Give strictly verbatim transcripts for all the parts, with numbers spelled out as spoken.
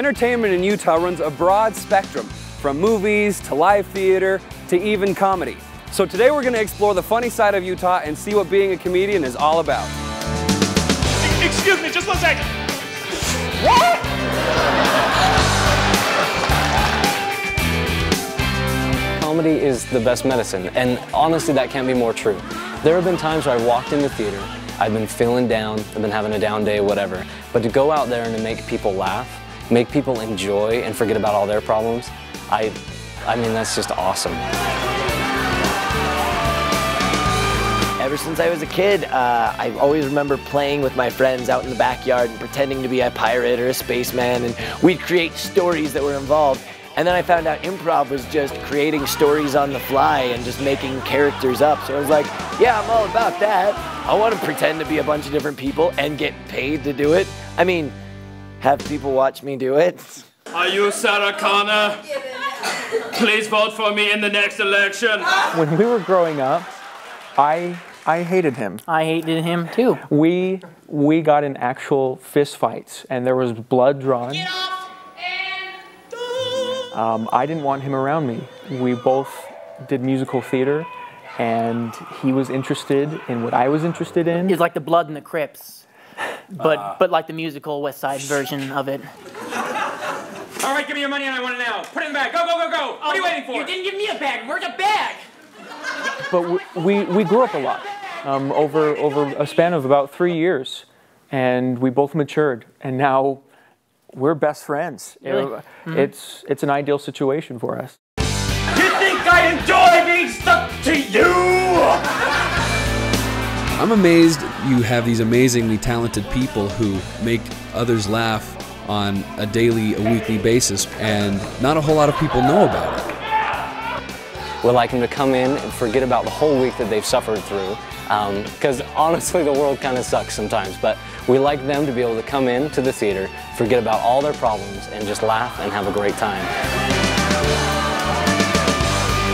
Entertainment in Utah runs a broad spectrum, from movies to live theater to even comedy. So today we're going to explore the funny side of Utah and see what being a comedian is all about. Excuse me, just one second. What? Comedy is the best medicine, and honestly that can't be more true. There have been times where I walked in the theater, I've been feeling down, I've been having a down day, whatever, but to go out there and to make people laugh, make people enjoy and forget about all their problems, I, I mean, that's just awesome. Ever since I was a kid, uh, I always remember playing with my friends out in the backyard and pretending to be a pirate or a spaceman, and we'd create stories that were involved. And then I found out improv was just creating stories on the fly and just making characters up. So I was like, yeah, I'm all about that. I want to pretend to be a bunch of different people and get paid to do it. I mean, have people watch me do it. Are you Sarah Connor? Please vote for me in the next election. When we were growing up, I... I hated him. I hated him too. We we got in actual fist fights and there was blood drawn. Get off and um, I didn't want him around me. We both did musical theater and he was interested in what I was interested in. It's like the Blood in the Crips, but uh. but like the musical West Side version of it. All right, give me your money and I want it now. Put it in the bag. Go, go, go, go. Oh, what are you waiting for? You didn't give me a bag. Where's a bag? But we, we, we grew up a lot, um, over, over a span of about three years, and we both matured, and now we're best friends. Really? It, mm-hmm. it's, it's an ideal situation for us. You think I enjoy being stuck to you? I'm amazed you have these amazingly talented people who make others laugh on a daily, a weekly basis, and not a whole lot of people know about it. We'd like them to come in and forget about the whole week that they've suffered through, because um, honestly the world kind of sucks sometimes, but we like them to be able to come in to the theater, forget about all their problems, and just laugh and have a great time.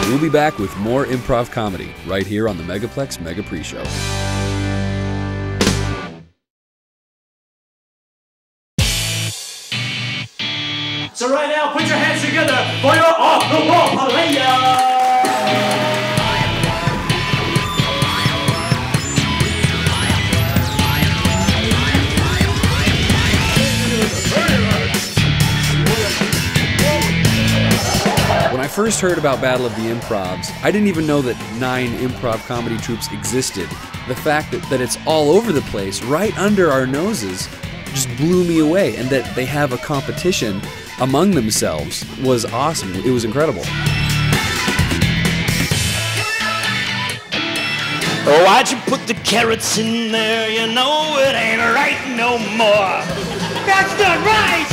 We'll be back with more improv comedy right here on the Megaplex Mega Pre-Show. So right now, put your hands together for your Off The Wall, Palea! When I first heard about Battle of the Improvs, I didn't even know that nine improv comedy troupes existed. The fact that, that it's all over the place, right under our noses, just blew me away, and that they have a competition among themselves was awesome. It was incredible. Why'd you put the carrots in there? You know it ain't right no more. That's not right!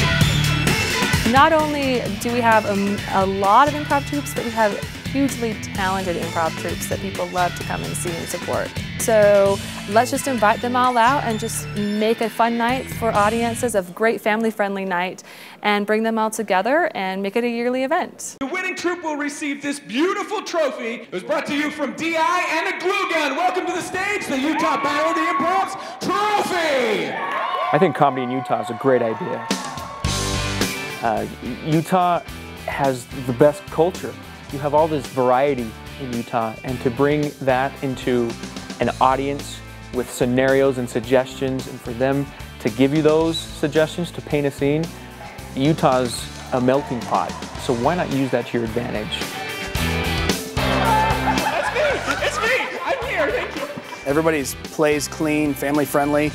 Not only do we have a, a lot of improv troupes, but we have hugely talented improv troupes that people love to come and see and support. So let's just invite them all out and just make a fun night for audiences, a great family-friendly night, and bring them all together and make it a yearly event. The winning troupe will receive this beautiful trophy. It was brought to you from D I and a glue gun. Welcome to the stage, the Utah Battle of the Improvs Trophy! I think comedy in Utah is a great idea. Uh, Utah has the best culture. You have all this variety in Utah, and to bring that into an audience with scenarios and suggestions, and for them to give you those suggestions to paint a scene, Utah's a melting pot, so why not use that to your advantage? That's me! It's me! I'm here, thank you! Everybody's plays clean, family-friendly.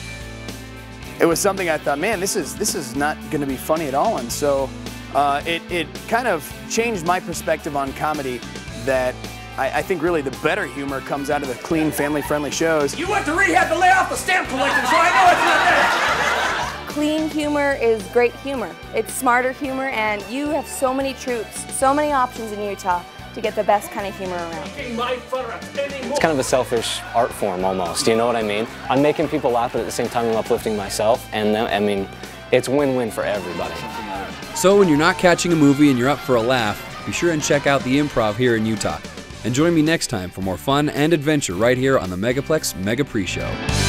It was something I thought, man, this is this is not going to be funny at all, and so uh, it it kind of changed my perspective on comedy. That I, I think really the better humor comes out of the clean, family-friendly shows. You went to rehab to lay off the stamp collection, so I know it's not that. Clean humor is great humor. It's smarter humor, and you have so many troupes, so many options in Utah to get the best kind of humor around. It's kind of a selfish art form almost, you know what I mean? I'm making people laugh, but at the same time I'm uplifting myself, and I mean, it's win-win for everybody. So when you're not catching a movie and you're up for a laugh, be sure and check out the Improv here in Utah. And join me next time for more fun and adventure right here on the Megaplex Mega Pre-Show.